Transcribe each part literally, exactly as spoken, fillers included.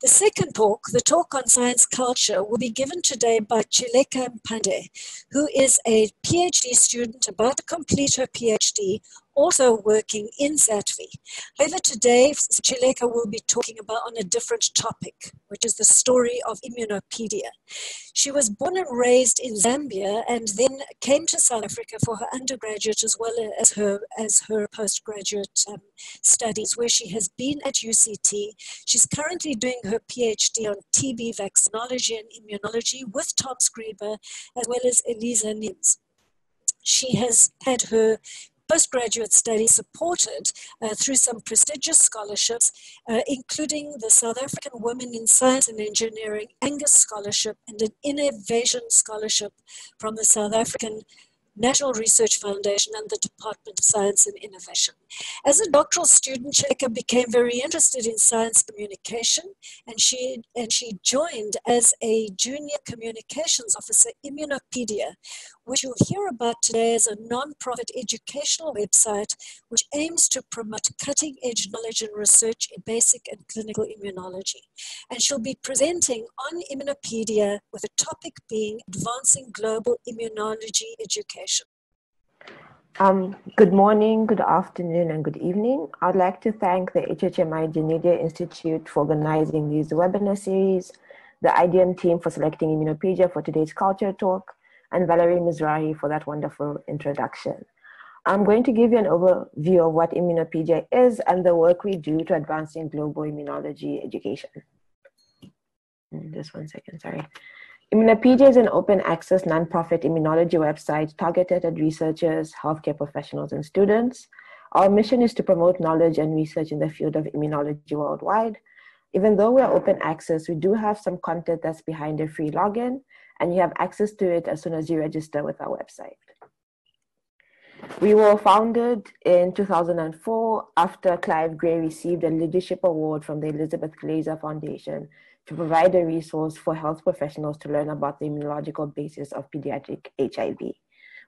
The second talk, the talk on science culture, will be given today by Cheleka Mpande, who is a PhD student about to complete her PhD, also working in SATVI. However, today Cheleka will be talking about on a different topic, which is the story of Immunopaedia. She was born and raised in Zambia and then came to South Africa for her undergraduate as well as her, as her postgraduate um, studies, where she has been at U C T. She's currently doing her PhD on T B vaccinology and immunology with Tom Scriber as well as Elisa Nims. She has had her postgraduate study supported uh, through some prestigious scholarships, uh, including the South African Women in Science and Engineering Angus Scholarship and an Innovation Scholarship from the South African National Research Foundation and the Department of Science and Innovation. As a doctoral student, Cheleka became very interested in science communication, and she, and she joined as a junior communications officer Immunopaedia, which you'll hear about today as a non-profit educational website which aims to promote cutting-edge knowledge and research in basic and clinical immunology. And she'll be presenting on Immunopaedia with the topic being advancing global immunology education. Um, good morning, good afternoon, and good evening. I'd like to thank the H H M I Janelia Institute for organizing these webinar series, the I D M team for selecting Immunopaedia for today's culture talk, and Valerie Mizrahi for that wonderful introduction. I'm going to give you an overview of what Immunopaedia is and the work we do to advancing global immunology education. Just one second, sorry. Immunopaedia is an open access nonprofit immunology website targeted at researchers, healthcare professionals, and students. Our mission is to promote knowledge and research in the field of immunology worldwide. Even though we're open access, we do have some content that's behind a free login, and you have access to it as soon as you register with our website. We were founded in two thousand four after Clive Gray received a leadership award from the Elizabeth Glaser Foundation to provide a resource for health professionals to learn about the immunological basis of pediatric H I V.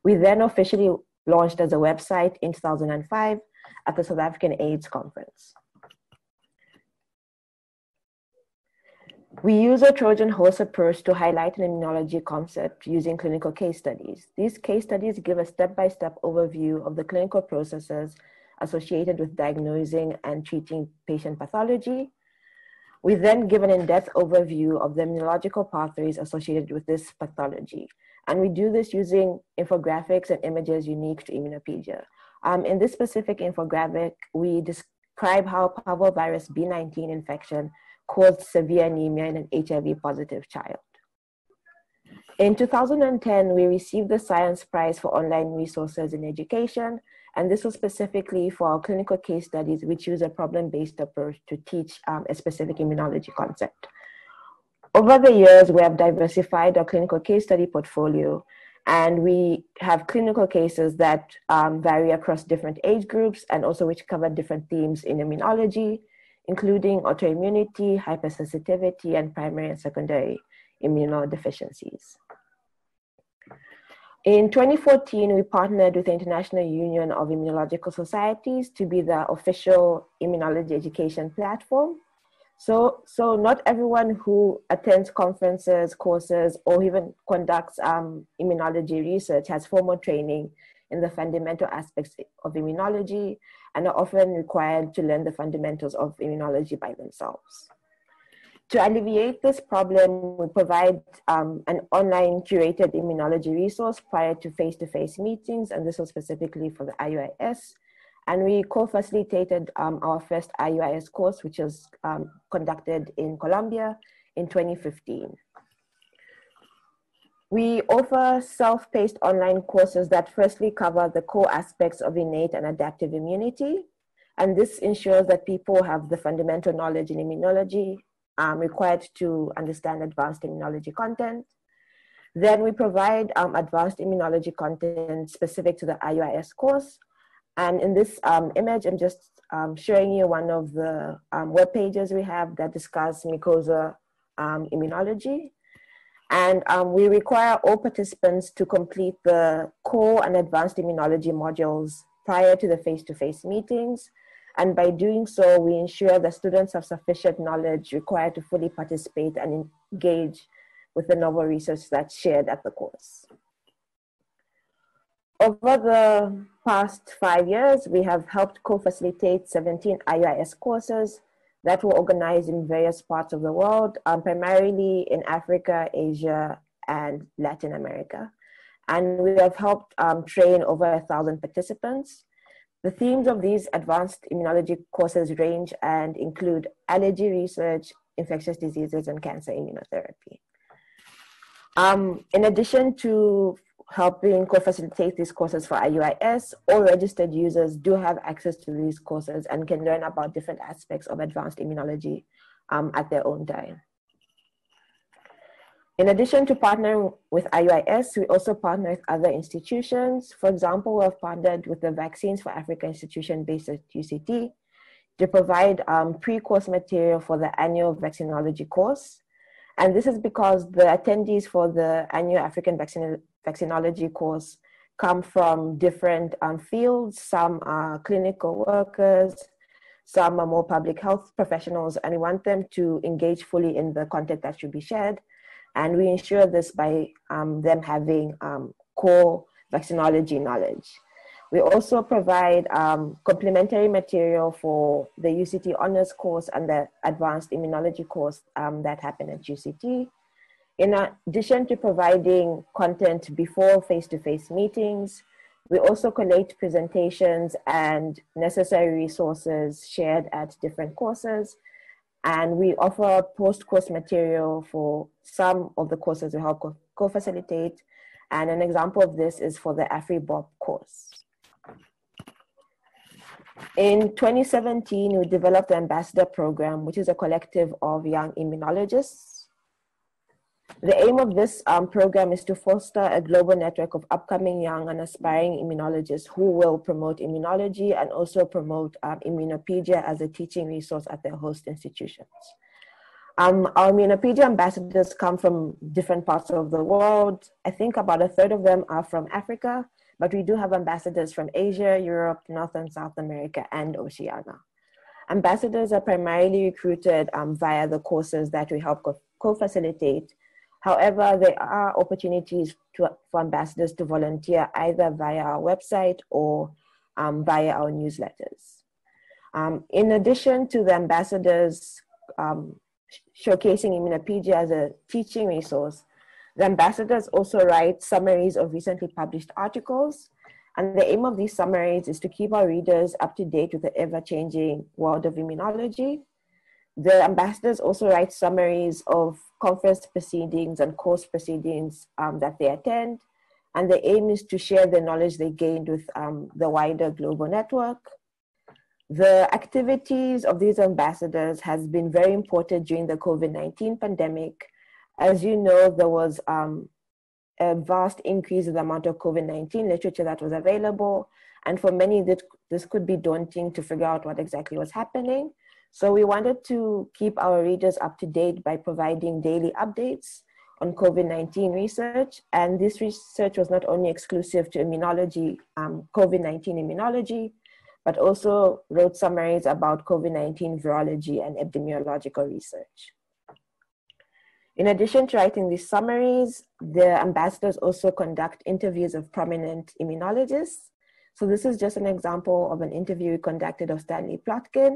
We then officially launched as a website in two thousand five at the South African AIDS Conference. We use a Trojan horse approach to highlight an immunology concept using clinical case studies. These case studies give a step-by-step overview of the clinical processes associated with diagnosing and treating patient pathology. We then give an in-depth overview of the immunological pathways associated with this pathology. And we do this using infographics and images unique to Immunopaedia. Um, in this specific infographic, we describe how parvovirus B nineteen infection caused severe anemia in an H I V-positive child. In two thousand ten, we received the Science Prize for Online Resources in Education, and this was specifically for our clinical case studies, which use a problem-based approach to teach um, a specific immunology concept. Over the years, we have diversified our clinical case study portfolio, and we have clinical cases that um, vary across different age groups and also which cover different themes in immunology, including autoimmunity, hypersensitivity, and primary and secondary immunodeficiencies. In twenty fourteen, we partnered with the International Union of Immunological Societies to be the official immunology education platform. So, so not everyone who attends conferences, courses, or even conducts um, immunology research has formal training in the fundamental aspects of immunology and are often required to learn the fundamentals of immunology by themselves. To alleviate this problem, we provide um, an online curated immunology resource prior to face-to-face meetings, and this was specifically for the I U I S. And we co-facilitated um, our first I U I S course, which was um, conducted in Colombia in twenty fifteen. We offer self-paced online courses that firstly cover the core aspects of innate and adaptive immunity. And this ensures that people have the fundamental knowledge in immunology Um, required to understand advanced immunology content. Then we provide um, advanced immunology content specific to the I U I S course. And in this um, image, I'm just um, showing you one of the um, web pages we have that discuss mucosa um, immunology. And um, we require all participants to complete the core and advanced immunology modules prior to the face-to-face meetings. And by doing so, we ensure that students have sufficient knowledge required to fully participate and engage with the novel research that's shared at the course. Over the past five years, we have helped co-facilitate seventeen I U I S courses that were organized in various parts of the world, um, primarily in Africa, Asia, and Latin America. And we have helped um, train over a thousand participants. The themes of these advanced immunology courses range and include allergy research, infectious diseases, and cancer immunotherapy. Um, in addition to helping co-facilitate these courses for I U I S, all registered users do have access to these courses and can learn about different aspects of advanced immunology um, at their own time. In addition to partnering with I U I S, we also partner with other institutions. For example, we have partnered with the Vaccines for Africa Institution based at U C T to provide um, pre-course material for the annual vaccinology course. And this is because the attendees for the annual African vaccin vaccinology course come from different um, fields. Some are clinical workers, some are more public health professionals, and we want them to engage fully in the content that should be shared. And we ensure this by um, them having um, core vaccinology knowledge. We also provide um, complementary material for the U C T Honors course and the Advanced Immunology course um, that happened at U C T. In addition to providing content before face-to-face meetings, we also collate presentations and necessary resources shared at different courses. And we offer post-course material for some of the courses we help co-facilitate. And an example of this is for the AfriBOP course. In twenty seventeen, we developed the Ambassador Program, which is a collective of young immunologists. The aim of this um, program is to foster a global network of upcoming young and aspiring immunologists who will promote immunology and also promote um, Immunopaedia as a teaching resource at their host institutions. Um, our Immunopaedia ambassadors come from different parts of the world. I think about a third of them are from Africa, but we do have ambassadors from Asia, Europe, North and South America, and Oceania. Ambassadors are primarily recruited um, via the courses that we help co-facilitate. However, there are opportunities to, for ambassadors to volunteer either via our website or um, via our newsletters. Um, in addition to the ambassadors um, showcasing Immunopaedia as a teaching resource, the ambassadors also write summaries of recently published articles, and the aim of these summaries is to keep our readers up to date with the ever-changing world of immunology. The ambassadors also write summaries of conference proceedings and course proceedings um, that they attend, and the aim is to share the knowledge they gained with um, the wider global network. The activities of these ambassadors has been very important during the COVID nineteen pandemic. As you know, there was um, a vast increase in the amount of COVID nineteen literature that was available. And for many, this could be daunting to figure out what exactly was happening. So we wanted to keep our readers up to date by providing daily updates on COVID nineteen research. And this research was not only exclusive to immunology, um, COVID nineteen immunology, but also wrote summaries about COVID nineteen virology and epidemiological research. In addition to writing these summaries, the ambassadors also conduct interviews of prominent immunologists. So this is just an example of an interview we conducted of Stanley Plotkin.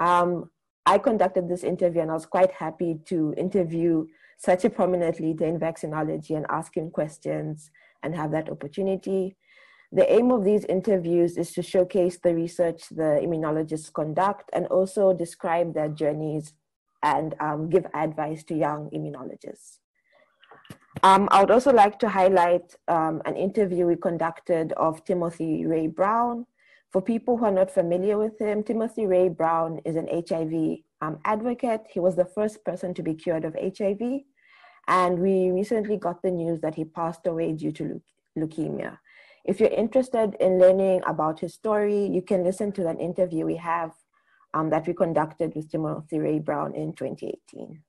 Um, I conducted this interview and I was quite happy to interview such a prominent leader in vaccinology and ask him questions and have that opportunity. The aim of these interviews is to showcase the research the immunologists conduct and also describe their journeys and um, give advice to young immunologists. Um, I would also like to highlight um, an interview we conducted of Timothy Ray Brown. For people who are not familiar with him, Timothy Ray Brown is an H I V um, advocate. He was the first person to be cured of H I V. And we recently got the news that he passed away due to leu leukemia. If you're interested in learning about his story, you can listen to an interview we have Um, that we conducted with Timothy Ray Brown in twenty eighteen.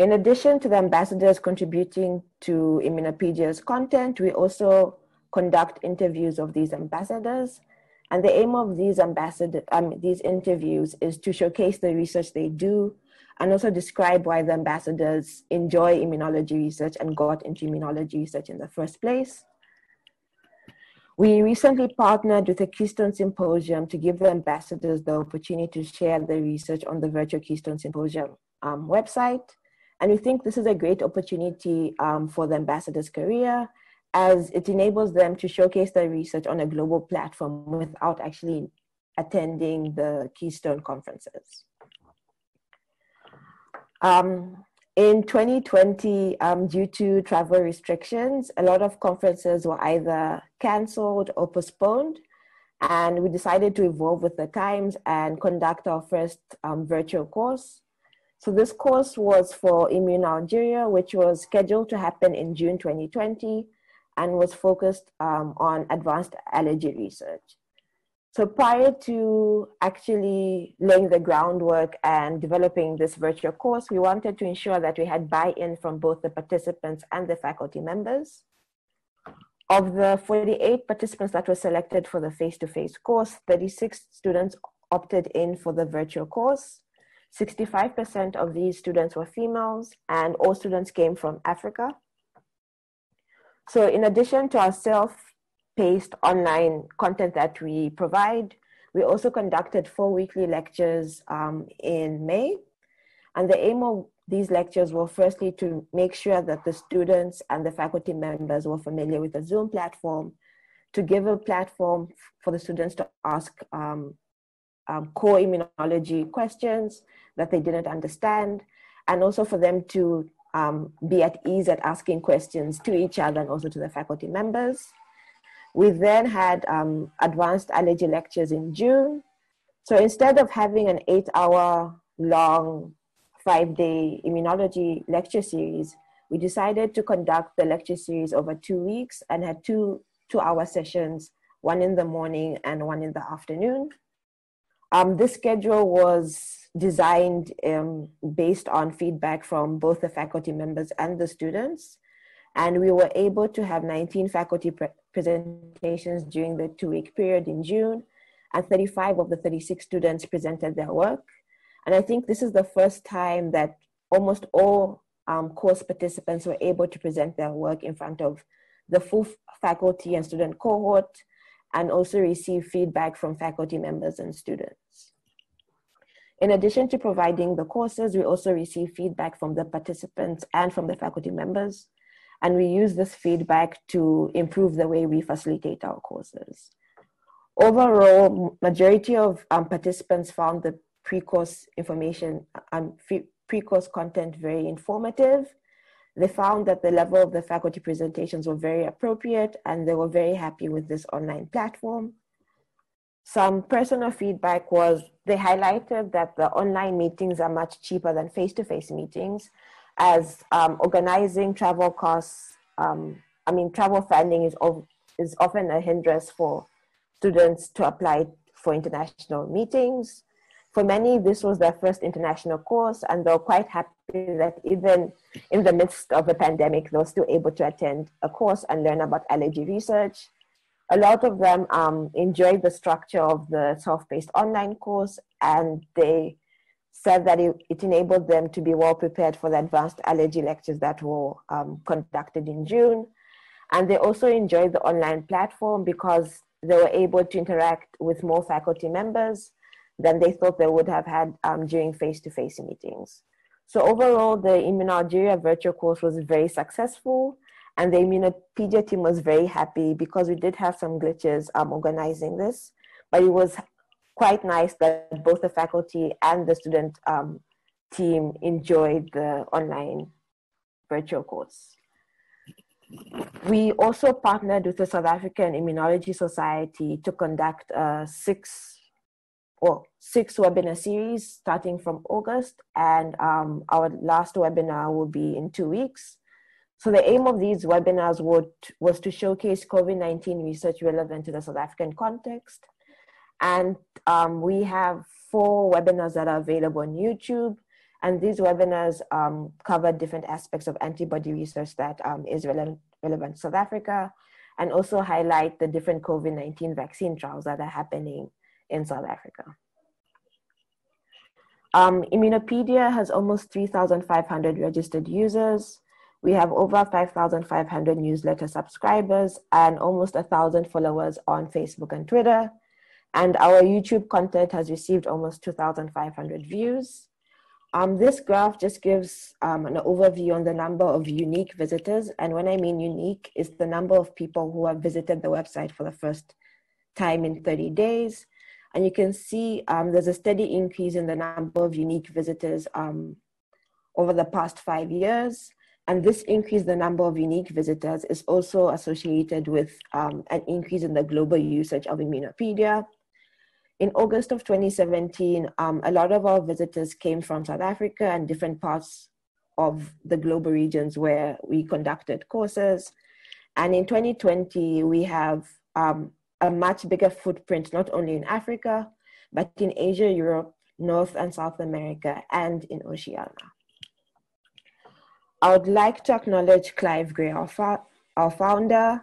In addition to the ambassadors contributing to Immunopedia's content, we also conduct interviews of these ambassadors. And the aim of these ambassador, um, these interviews is to showcase the research they do and also describe why the ambassadors enjoy immunology research and got into immunology research in the first place. We recently partnered with the Keystone Symposium to give the ambassadors the opportunity to share their research on the virtual Keystone Symposium um, website. And we think this is a great opportunity um, for the ambassador's career, as it enables them to showcase their research on a global platform without actually attending the Keystone conferences. Um, in twenty twenty, um, due to travel restrictions, a lot of conferences were either canceled or postponed, and we decided to evolve with the times and conduct our first um, virtual course. So this course was for Immune Algeria, which was scheduled to happen in June twenty twenty, and was focused um, on advanced allergy research. So prior to actually laying the groundwork and developing this virtual course, we wanted to ensure that we had buy-in from both the participants and the faculty members. Of the forty-eight participants that were selected for the face-to-face course, thirty-six students opted in for the virtual course. sixty-five percent of these students were females, and all students came from Africa. So in addition to our self-paced online content that we provide, we also conducted four weekly lectures um, in May. And the aim of these lectures were firstly to make sure that the students and the faculty members were familiar with the Zoom platform, to give a platform for the students to ask um, um, core immunology questions that they didn't understand, and also for them to Um, be at ease at asking questions to each other and also to the faculty members. We then had um, advanced allergy lectures in June. So instead of having an eight hour long five day immunology lecture series, we decided to conduct the lecture series over two weeks and had two two hour sessions, one in the morning and one in the afternoon. Um, this schedule was designed um, based on feedback from both the faculty members and the students. And we were able to have nineteen faculty pre presentations during the two-week period in June, and thirty-five of the thirty-six students presented their work. And I think this is the first time that almost all um, course participants were able to present their work in front of the full faculty and student cohort, and also receive feedback from faculty members and students. In addition to providing the courses, we also receive feedback from the participants and from the faculty members, and we use this feedback to improve the way we facilitate our courses. Overall, majority of um, participants found the pre-course information and um, pre-course content very informative. They found that the level of the faculty presentations were very appropriate, and they were very happy with this online platform. Some personal feedback was they highlighted that the online meetings are much cheaper than face-to-face meetings, as um, organizing travel costs, um, I mean, travel funding is, of, is often a hindrance for students to apply for international meetings. For many, this was their first international course, and they were quite happy that even in the midst of a pandemic, they were still able to attend a course and learn about allergy research. A lot of them um, enjoyed the structure of the self-paced online course, and they said that it, it enabled them to be well prepared for the advanced allergy lectures that were um, conducted in June. And they also enjoyed the online platform because they were able to interact with more faculty members than they thought they would have had um, during face-to-face meetings. So overall, the Immune Algeria virtual course was very successful, and the Immunopaedia team was very happy because we did have some glitches um, organizing this, but it was quite nice that both the faculty and the student um, team enjoyed the online virtual course. We also partnered with the South African Immunology Society to conduct a six Well, six webinar series starting from August, and um, our last webinar will be in two weeks. So the aim of these webinars would, was to showcase COVID nineteen research relevant to the South African context. And um, we have four webinars that are available on YouTube, and these webinars um, cover different aspects of antibody research that um, is relevant, relevant to South Africa, and also highlight the different COVID nineteen vaccine trials that are happening in South Africa. Um, Immunopaedia has almost three thousand five hundred registered users. We have over five thousand five hundred newsletter subscribers and almost one thousand followers on Facebook and Twitter. And our YouTube content has received almost two thousand five hundred views. Um, this graph just gives um, an overview on the number of unique visitors. And when I mean unique, it's the number of people who have visited the website for the first time in thirty days. And you can see um, there's a steady increase in the number of unique visitors um, over the past five years. And this increase in the number of unique visitors is also associated with um, an increase in the global usage of Immunopaedia. In August of twenty seventeen, um, a lot of our visitors came from South Africa and different parts of the global regions where we conducted courses. And in twenty twenty, we have um, a much bigger footprint, not only in Africa, but in Asia, Europe, North and South America, and in Oceania. I would like to acknowledge Clive Gray, our, our founder,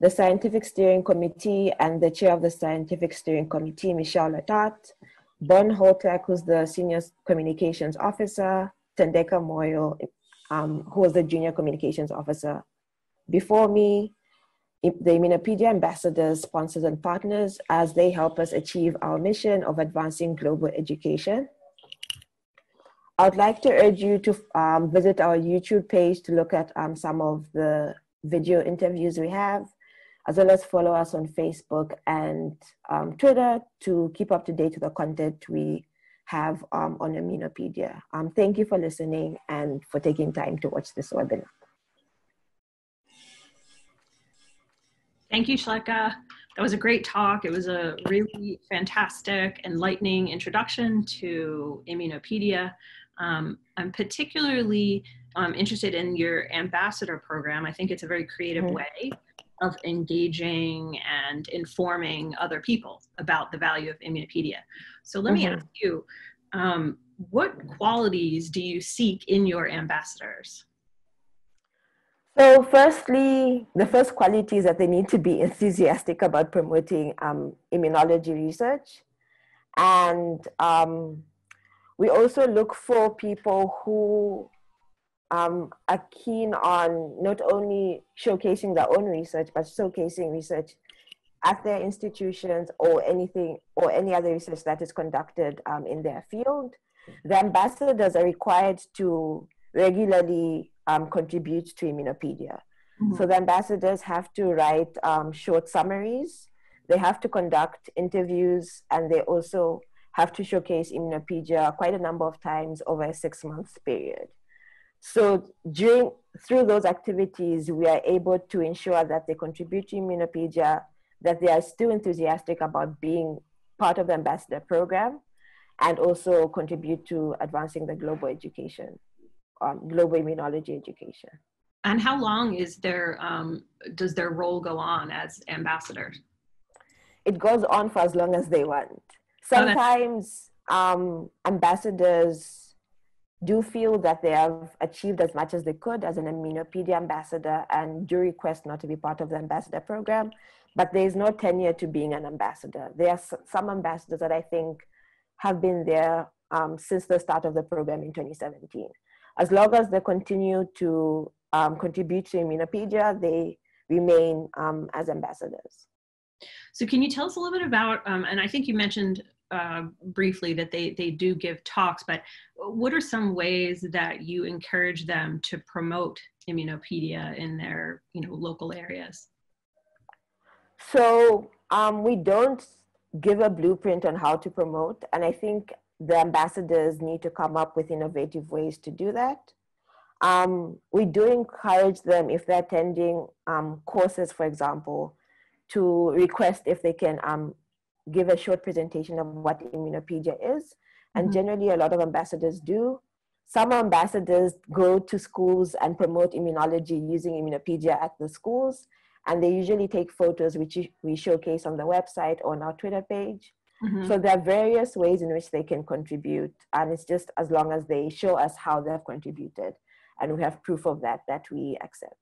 the Scientific Steering Committee, and the Chair of the Scientific Steering Committee, Michelle Latart, Ben Holtec, who's the Senior Communications Officer, Tendeka Moyo, um, who was the Junior Communications Officer before me, the Immunopaedia ambassadors, sponsors, and partners, as they help us achieve our mission of advancing global education. I would like to urge you to um, visit our YouTube page to look at um, some of the video interviews we have, as well as follow us on Facebook and um, Twitter to keep up to date with the content we have um, on Immunopaedia. Um, thank you for listening and for taking time to watch this webinar. Thank you, Cheleka. That was a great talk. It was a really fantastic, enlightening introduction to Immunopaedia. Um, I'm particularly um, interested in your ambassador program. I think it's a very creative way of engaging and informing other people about the value of Immunopaedia. So let mm-hmm. me ask you, um, what qualities do you seek in your ambassadors? So firstly, the first quality is that they need to be enthusiastic about promoting um, immunology research. And um, we also look for people who um, are keen on not only showcasing their own research, but showcasing research at their institutions or anything or any other research that is conducted um, in their field. The ambassadors are required to regularly um, contribute to Immunopaedia. Mm-hmm. So the ambassadors have to write um, short summaries, they have to conduct interviews, and they also have to showcase Immunopaedia quite a number of times over a six month period. So during, through those activities, we are able to ensure that they contribute to Immunopaedia, that they are still enthusiastic about being part of the ambassador program, and also contribute to advancing the global education. Um, global immunology education. And how long is their, um, does their role go on as ambassadors? It goes on for as long as they want. Sometimes um, ambassadors do feel that they have achieved as much as they could as an Immunopaedia ambassador and do request not to be part of the ambassador program, but there is no tenure to being an ambassador. There are some ambassadors that I think have been there um, since the start of the program in twenty seventeen. As long as they continue to um, contribute to Immunopaedia, they remain um, as ambassadors. So can you tell us a little bit about, um, and I think you mentioned uh, briefly that they, they do give talks, but what are some ways that you encourage them to promote Immunopaedia in their you know, local areas? So um, we don't give a blueprint on how to promote, and I think the ambassadors need to come up with innovative ways to do that. Um, we do encourage them, if they're attending um, courses, for example, to request if they can um, give a short presentation of what Immunopaedia is. And mm-hmm. generally, a lot of ambassadors do. Some ambassadors go to schools and promote immunology using Immunopaedia at the schools. And they usually take photos, which we showcase on the website or on our Twitter page. Mm-hmm. So there are various ways in which they can contribute, and it's just as long as they show us how they have contributed and we have proof of that that we accept.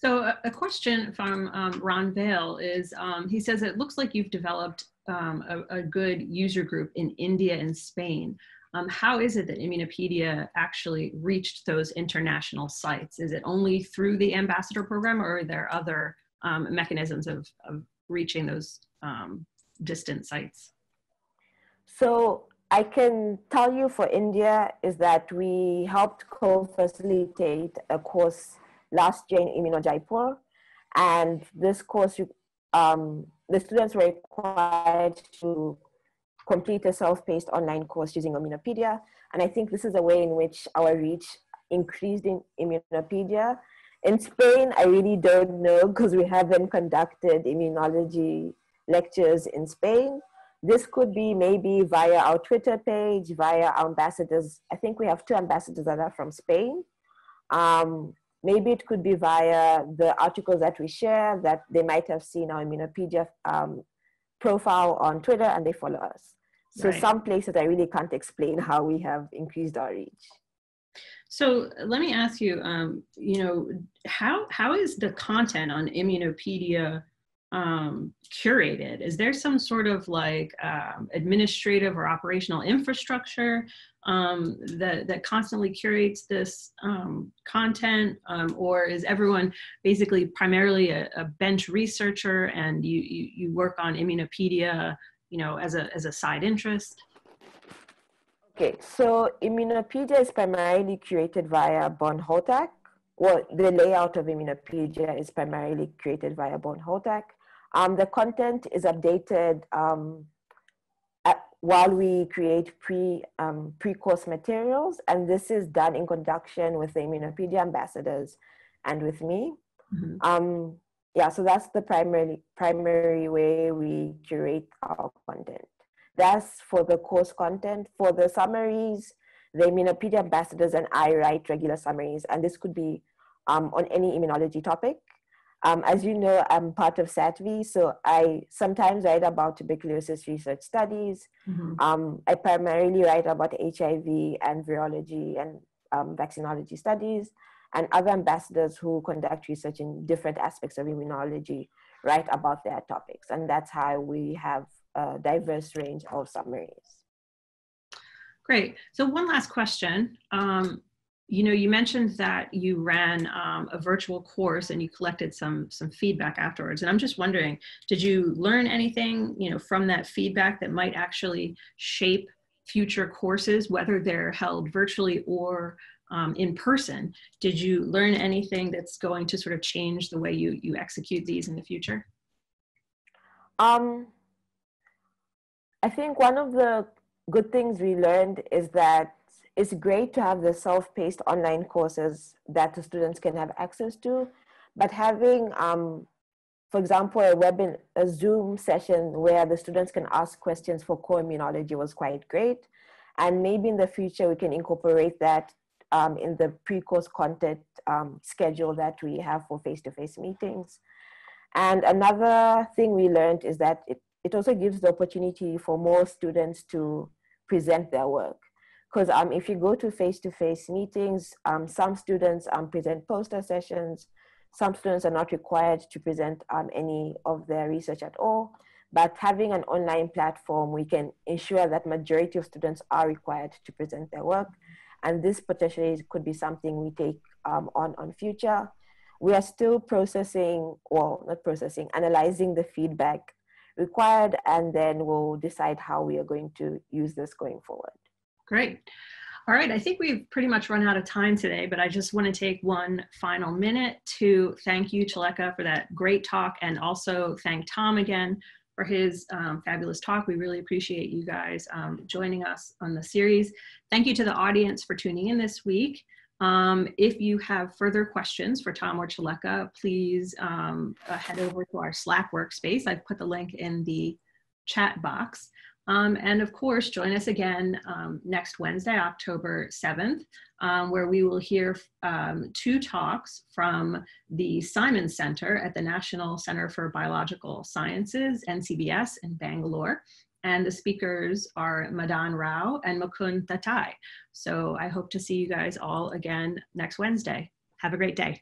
So a question from um, Ron Vale is, um, he says, it looks like you've developed um, a, a good user group in India and Spain. Um, how is it that Immunopaedia actually reached those international sites? Is it only through the ambassador program, or are there other um, mechanisms of, of reaching those um, distant sites? So I can tell you for India is that we helped co-facilitate a course last year in Immuno Jaipur, and this course, um, the students were required to complete a self-paced online course using Immunopaedia, and I think this is a way in which our reach increased in Immunopaedia. In Spain, I really don't know because we haven't conducted immunology lectures in Spain. This could be maybe via our Twitter page, via our ambassadors. I think we have two ambassadors that are from Spain. Um, maybe it could be via the articles that we share, that they might have seen our Immunopaedia um, profile on Twitter and they follow us. So right. Some places I really can't explain how we have increased our reach. So let me ask you, um, you know, how, how is the content on Immunopaedia um, curated? Is there some sort of like um, administrative or operational infrastructure um, that, that constantly curates this um, content? Um, or is everyone basically primarily a, a bench researcher and you, you, you work on Immunopaedia, you know, as a, as a side interest? Okay, so Immunopaedia is primarily curated via Ben Holtec. Well, the layout of Immunopaedia is primarily created via Ben Holtec. Um, the content is updated um, at, while we create pre, um, pre-course materials, and this is done in conjunction with the Immunopaedia ambassadors and with me. Mm-hmm. um, yeah, so that's the primary, primary way we curate our content. That's for the course content. For the summaries, the Immunopaedia ambassadors and I write regular summaries, and this could be um, on any immunology topic. Um, as you know, I'm part of S A T V I, so I sometimes write about tuberculosis research studies. Mm-hmm. um, I primarily write about H I V and virology and um, vaccinology studies, and other ambassadors who conduct research in different aspects of immunology write about their topics, and that's how we have a diverse range of summaries. Great. So one last question. Um, you know, you mentioned that you ran um, a virtual course and you collected some some feedback afterwards. And I'm just wondering, did you learn anything, you know, from that feedback that might actually shape future courses, whether they're held virtually or um, in person? Did you learn anything that's going to sort of change the way you you execute these in the future? Um. I think one of the good things we learned is that it's great to have the self-paced online courses that the students can have access to, but having, um, for example, a webin a Zoom session where the students can ask questions for core immunology was quite great. And maybe in the future, we can incorporate that um, in the pre-course content um, schedule that we have for face-to-face meetings. And another thing we learned is that it It also gives the opportunity for more students to present their work. Because um, if you go to face-to-face meetings, um, some students um, present poster sessions, some students are not required to present um, any of their research at all, but having an online platform, we can ensure that majority of students are required to present their work. And this potentially could be something we take um, on on future. We are still processing, well, not processing, analyzing the feedback required, and then we'll decide how we are going to use this going forward. Great. All right, I think we've pretty much run out of time today, but I just want to take one final minute to thank you, Cheleka, for that great talk, and also thank Tom again for his um, fabulous talk. We really appreciate you guys um, joining us on the series. Thank you to the audience for tuning in this week. Um, if you have further questions for Tom or Cheleka, please um, uh, head over to our Slack workspace. I've put the link in the chat box. Um, and of course, join us again um, next Wednesday, October seventh, um, where we will hear um, two talks from the Simon Center at the National Center for Biological Sciences, N C B S, in Bangalore. And the speakers are Madan Rao and Mukund Tatay. So I hope to see you guys all again next Wednesday. Have a great day.